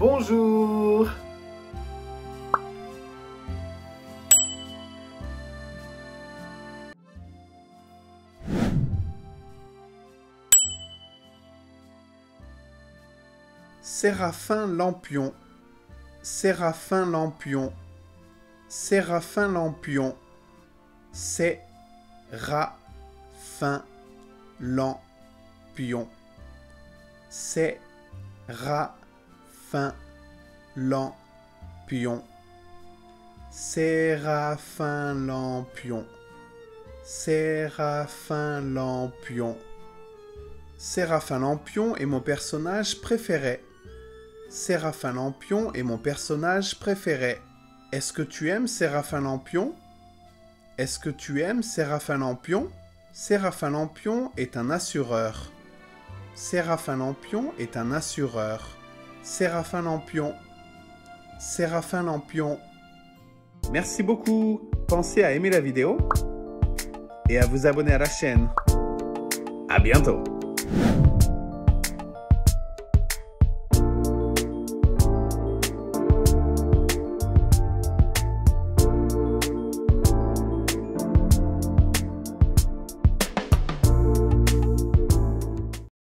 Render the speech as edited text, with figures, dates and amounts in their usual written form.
Bonjour! Séraphin Lampion, Séraphin Lampion, Séraphin Lampion, Séraphin Lampion, Séraphin Lampion, Séraphin Lampion, Séraphin Lampion. Séraphin Lampion est mon personnage préféré. Séraphin Lampion est mon personnage préféré. Est-ce que tu aimes Séraphin Lampion? Est-ce que tu aimes Séraphin Lampion? Séraphin Lampion est un assureur. Séraphin Lampion est un assureur. Séraphin Lampion. Séraphin Lampion. Merci beaucoup. Pensez à aimer la vidéo et à vous abonner à la chaîne. À bientôt.